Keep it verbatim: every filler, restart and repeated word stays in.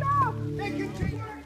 They continue to